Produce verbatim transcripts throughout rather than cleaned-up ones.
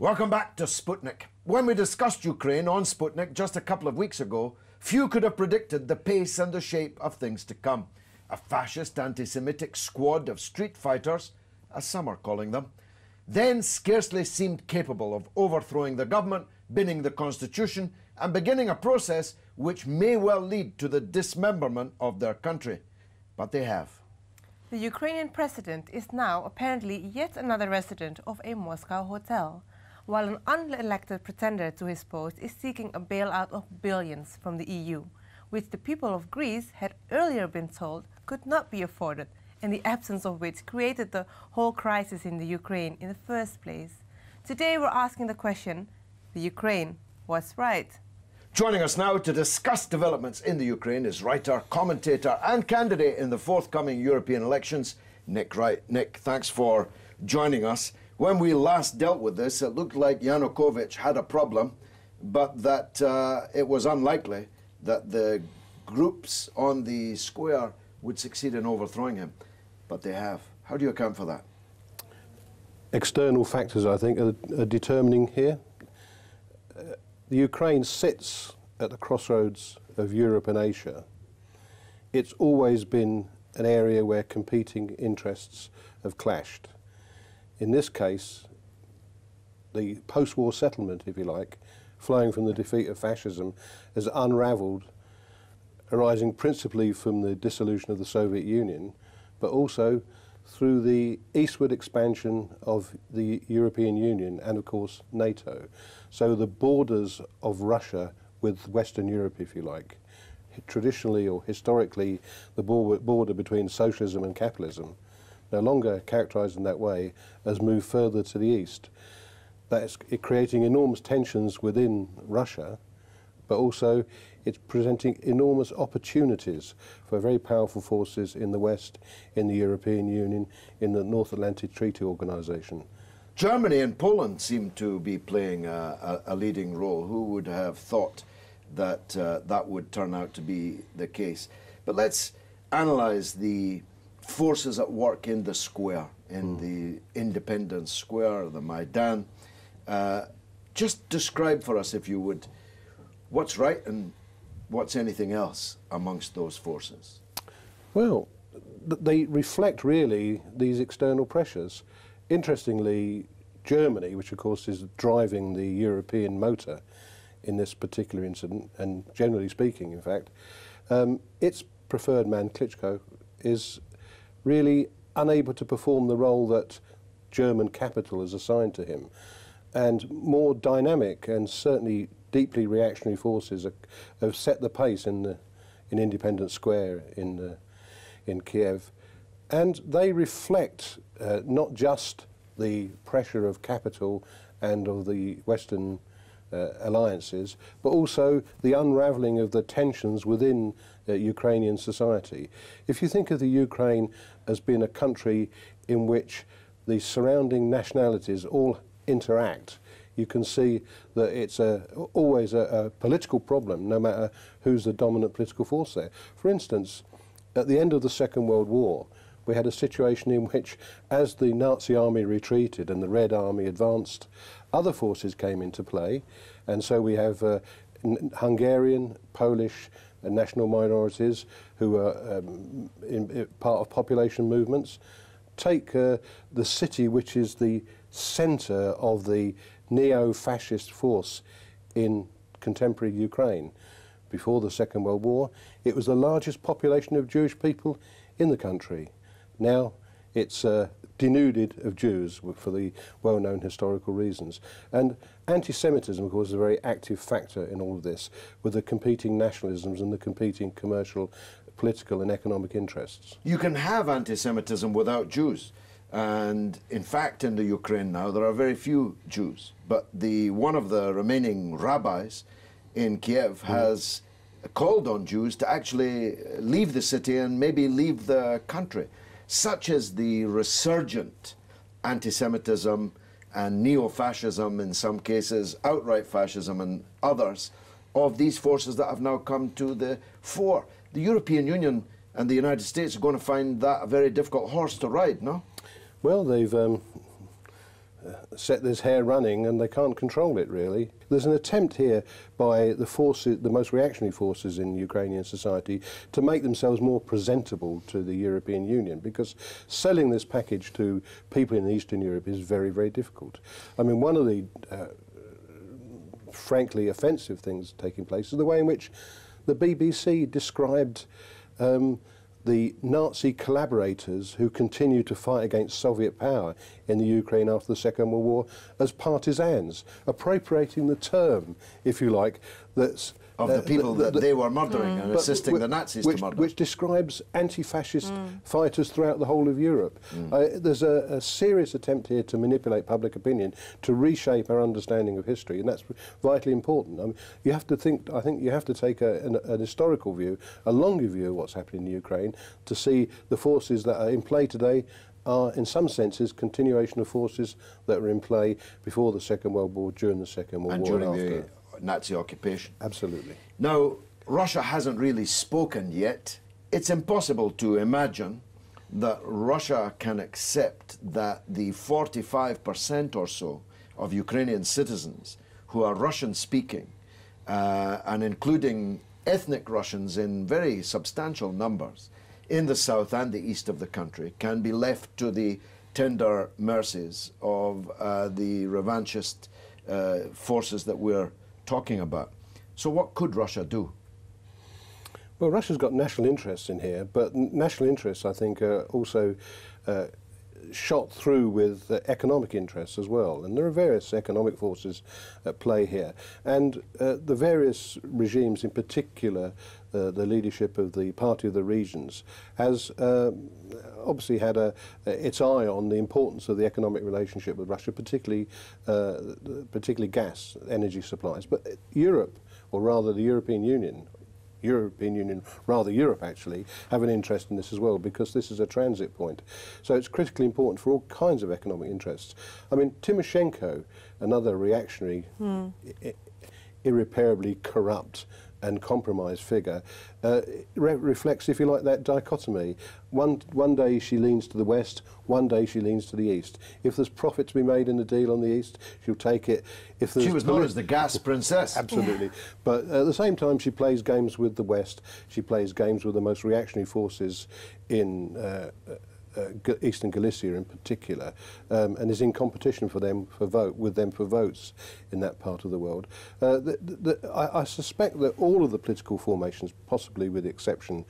Welcome back to Sputnik. When we discussed Ukraine on Sputnik just a couple of weeks ago, few could have predicted the pace and the shape of things to come. A fascist anti-Semitic squad of street fighters, as some are calling them, then scarcely seemed capable of overthrowing the government, binning the constitution, and beginning a process which may well lead to the dismemberment of their country. But they have. The Ukrainian president is now apparently yet another resident of a Moscow hotel, while an unelected pretender to his post is seeking a bailout of billions from the E U, which the people of Greece had earlier been told could not be afforded, and the absence of which created the whole crisis in the Ukraine in the first place. Today we're asking the question, the Ukraine was right. Joining us now to discuss developments in the Ukraine is writer, commentator and candidate in the forthcoming European elections, Nick Wright. Nick, thanks for joining us. When we last dealt with this, it looked like Yanukovych had a problem, but that uh, it was unlikely that the groups on the square would succeed in overthrowing him. But they have. How do you account for that? External factors, I think, are, are determining here. Uh, the Ukraine sits at the crossroads of Europe and Asia. It's always been an area where competing interests have clashed. In this case, the post-war settlement, if you like, flowing from the defeat of fascism, has unravelled, arising principally from the dissolution of the Soviet Union, but also through the eastward expansion of the European Union and, of course, NATO. So the borders of Russia with Western Europe, if you like, traditionally or historically, the border between socialism and capitalism, no longer characterised in that way, has moved further to the east. That is creating enormous tensions within Russia, but also it's presenting enormous opportunities for very powerful forces in the West, in the European Union, in the North Atlantic Treaty Organisation. Germany and Poland seem to be playing a, a, a leading role. Who would have thought that uh, that would turn out to be the case? But let's analyse the forces at work in the square, in mm. the Independence Square, the Maidan. Uh, just describe for us, if you would, what's right and what's anything else amongst those forces? Well, th they reflect really these external pressures. Interestingly, Germany, which of course is driving the European motor in this particular incident, and generally speaking, in fact, um, its preferred man, Klitschko, is really unable to perform the role that German capital has assigned to him. And more dynamic and certainly deeply reactionary forces are, have set the pace in, the, in Independence Square in, the, in Kiev. And they reflect uh, not just the pressure of capital and of the Western uh, alliances, but also the unravelling of the tensions within Uh, Ukrainian society. If you think of the Ukraine as being a country in which the surrounding nationalities all interact, you can see that it's a, always a, a political problem, no matter who's the dominant political force there. For instance, at the end of the Second World War, we had a situation in which, as the Nazi army retreated and the Red Army advanced, other forces came into play, and so we have uh, Hungarian, Polish, and national minorities who are um, in, in part of population movements. Take uh, the city, which is the centre of the neo-fascist force in contemporary Ukraine. Before the Second World War, it was the largest population of Jewish people in the country. Now it's uh, denuded of Jews for the well-known historical reasons. And anti-Semitism, of course, is a very active factor in all of this, with the competing nationalisms and the competing commercial, political and economic interests. You can have anti-Semitism without Jews. And in fact, in the Ukraine now, there are very few Jews. But the one of the remaining rabbis in Kiev mm. has called on Jews to actually leave the city and maybe leave the country. Such as the resurgent anti-Semitism and neo-fascism in some cases, outright fascism and others, of these forces that have now come to the fore. The European Union and the United States are going to find that a very difficult horse to ride, no? Well, they've um, set this hair running and they can't control it, really. There's an attempt here by the forces, the most reactionary forces in Ukrainian society, to make themselves more presentable to the European Union, because selling this package to people in Eastern Europe is very, very difficult. I mean, one of the uh, frankly offensive things taking place is the way in which the B B C described um, the Nazi collaborators who continued to fight against Soviet power in the Ukraine after the Second World War as partisans, appropriating the term, if you like, that's... Of uh, the people the, the, that they were murdering mm. and assisting the Nazis which, to murder. Which describes anti-fascist mm. fighters throughout the whole of Europe. Mm. Uh, there's a, a serious attempt here to manipulate public opinion, to reshape our understanding of history, and that's vitally important. I mean, you have to think, I think you have to take a, an, an historical view, a longer view of what's happening in Ukraine, to see the forces that are in play today are, in some senses, continuation of forces that were in play before the Second World War, during the Second World and War, during and after. The Nazi occupation. Absolutely. Now, Russia hasn't really spoken yet. It's impossible to imagine that Russia can accept that the forty-five percent or so of Ukrainian citizens who are Russian-speaking, uh, and including ethnic Russians in very substantial numbers in the south and the east of the country, can be left to the tender mercies of uh, the revanchist uh, forces that we're talking about. So what could Russia do? Well, Russia's got national interests in here, but national interests, I think, are also uh, shot through with uh, economic interests as well. And there are various economic forces at play here. And uh, the various regimes, in particular, uh, the leadership of the Party of the Regions, has uh, obviously had a, uh, its eye on the importance of the economic relationship with Russia, particularly, uh, particularly gas, energy supplies. But Europe, or rather the European Union, European Union, rather Europe actually, have an interest in this as well, because this is a transit point. So it's critically important for all kinds of economic interests. I mean, Tymoshenko, another reactionary, mm. irreparably corrupt and compromised figure, uh, re reflects, if you like, that dichotomy. One, one day she leans to the west, one day she leans to the east. If there's profit to be made in the deal on the east, she'll take it. If she was known as the gas princess. Absolutely. Yeah. But at the same time, she plays games with the west. She plays games with the most reactionary forces in uh, uh, Eastern Galicia in particular, um, and is in competition for them for vote with them for votes in that part of the world. Uh, the, the, I, I suspect that all of the political formations, possibly with the exception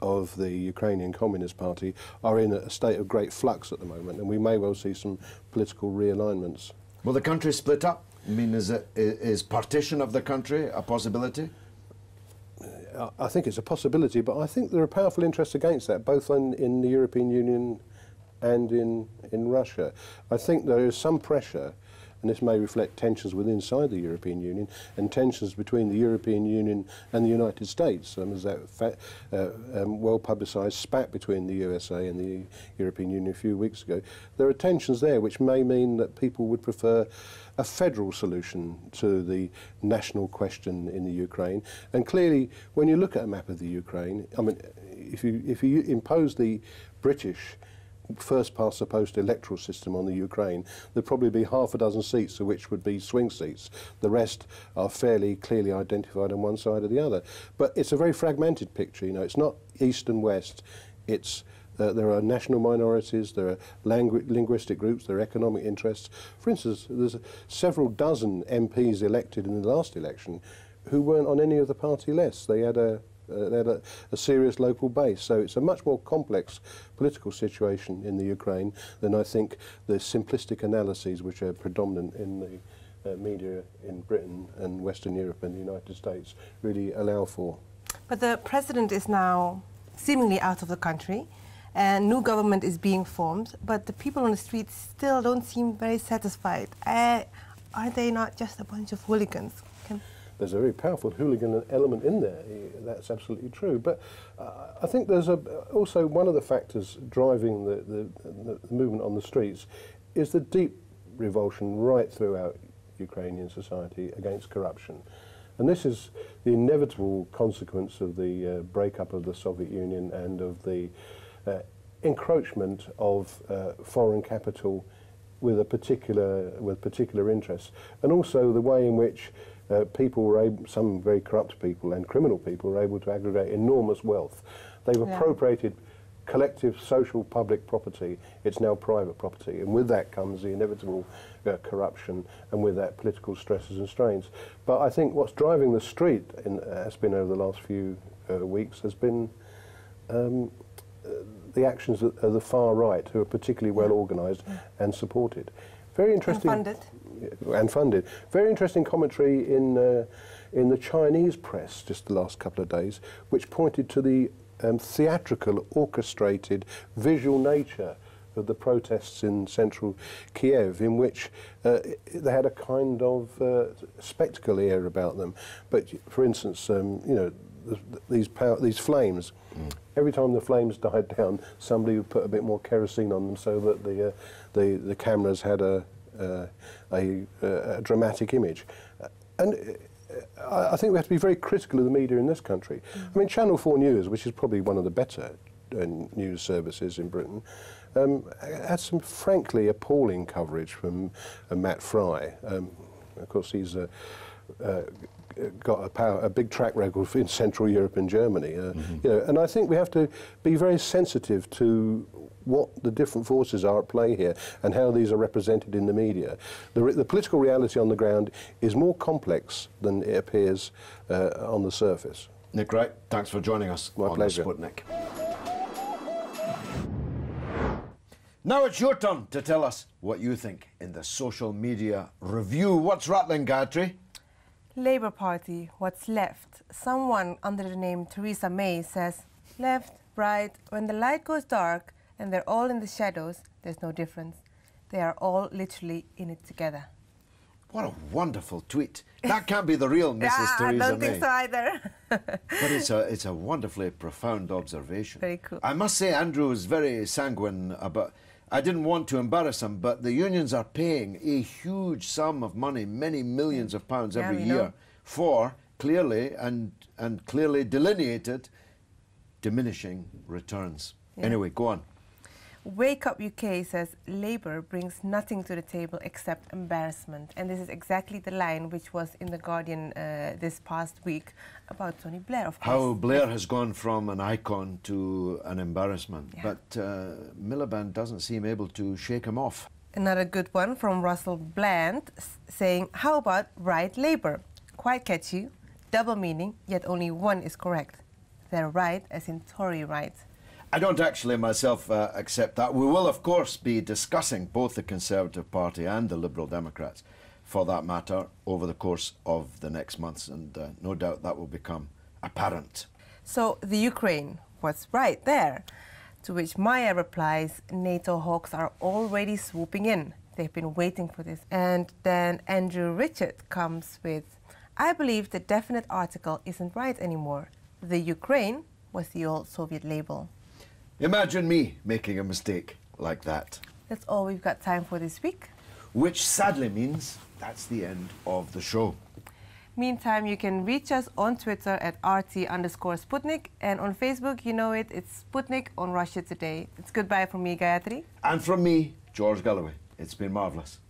of the Ukrainian Communist Party, are in a state of great flux at the moment, and we may well see some political realignments. Will the country split up? I mean, is, it, is partition of the country a possibility? I think it's a possibility, but I think there are powerful interests against that, both in, in the European Union and in, in Russia. I think there is some pressure, and this may reflect tensions within inside the European Union and tensions between the European Union and the United States. Um, there's that fa uh, um, well-publicised spat between the U S A and the European Union a few weeks ago. There are tensions there which may mean that people would prefer a federal solution to the national question in the Ukraine. And clearly, when you look at a map of the Ukraine, I mean, if you, if you impose the British first-past-the-post electoral system on the Ukraine, there'd probably be half a dozen seats, of which would be swing seats. The rest are fairly clearly identified on one side or the other. But it's a very fragmented picture, you know. It's not east and west. It's Uh, there are national minorities, there are langu linguistic groups, there are economic interests. For instance, there's several dozen M Ps elected in the last election who weren't on any of the party lists. They had a, uh, they had a, a serious local base. So it's a much more complex political situation in the Ukraine than I think the simplistic analyses which are predominant in the uh, media in Britain and Western Europe and the United States really allow for. But the president is now seemingly out of the country, and new government is being formed, but the people on the streets still don't seem very satisfied. Uh, are they not just a bunch of hooligans? Can there's a very powerful hooligan element in there, that's absolutely true. But uh, I think there's a, also one of the factors driving the, the, the movement on the streets is the deep revulsion right throughout Ukrainian society against corruption. And this is the inevitable consequence of the uh, breakup of the Soviet Union and of the Uh, encroachment of uh, foreign capital with a particular with particular interests, and also the way in which uh, people were able, some very corrupt people and criminal people were able to aggregate enormous wealth. They've yeah. appropriated collective social public property. It's now private property, and with that comes the inevitable uh, corruption, and with that political stresses and strains. But I think what's driving the street in, uh, has been over the last few uh, weeks has been um, uh, the actions of the far right, who are particularly well organised yeah. and supported. Very interesting. And funded. And funded. Very interesting commentary in uh, in the Chinese press just the last couple of days, which pointed to the Um, theatrical, orchestrated, visual nature of the protests in central Kiev, in which uh, they had a kind of uh, spectacle air about them. But, for instance, um, you know, th these power, these flames. Mm. Every time the flames died down, somebody would put a bit more kerosene on them, so that the uh, the, the cameras had a uh, a, a dramatic image. And I think we have to be very critical of the media in this country. Mm-hmm. I mean, Channel four News, which is probably one of the better uh, news services in Britain, um, had some frankly appalling coverage from uh, Matt Fry. Um, of course, he's uh, uh, got a, power, a big track record in Central Europe and Germany. Uh, mm-hmm. you know, and I think we have to be very sensitive to what the different forces are at play here and how these are represented in the media. The, re the political reality on the ground is more complex than it appears uh, on the surface. Nick Wright, thanks for joining us. My on pleasure. Sputnik. Now it's your turn to tell us what you think in the social media review. What's rattling, Gayatri? Labour Party, what's left? Someone under the name Theresa May says, left, right, when the light goes dark, and they're all in the shadows, there's no difference. They are all literally in it together. What a wonderful tweet. That can't be the real Missus yeah, Theresa May. I don't May. think so either. But it's a, it's a wonderfully profound observation. Very cool. I must say Andrew is very sanguine about... I didn't want to embarrass him, but the unions are paying a huge sum of money, many millions of pounds every yeah, year, know. for clearly and, and clearly delineated diminishing returns. Yeah. Anyway, go on. Wake Up U K says, Labour brings nothing to the table except embarrassment. And this is exactly the line which was in The Guardian uh, this past week about Tony Blair, of course. How Blair has gone from an icon to an embarrassment. Yeah. But uh, Miliband doesn't seem able to shake him off. Another good one from Russell Bland saying, how about right Labour? Quite catchy, double meaning, yet only one is correct. They're right as in Tory right. I don't actually myself uh, accept that. We will, of course, be discussing both the Conservative Party and the Liberal Democrats, for that matter, over the course of the next months, and uh, no doubt that will become apparent. So, the Ukraine, what's right there? To which Maya replies, NATO hawks are already swooping in. They've been waiting for this. And then Andrew Richard comes with, I believe the definite article isn't right anymore. The Ukraine was the old Soviet label. Imagine me making a mistake like that. That's all we've got time for this week. Which sadly means that's the end of the show. Meantime, you can reach us on Twitter at RT underscore Sputnik, and on Facebook, you know it, it's Sputnik on Russia Today. It's goodbye from me, Gayatri. And from me, George Galloway. It's been marvellous.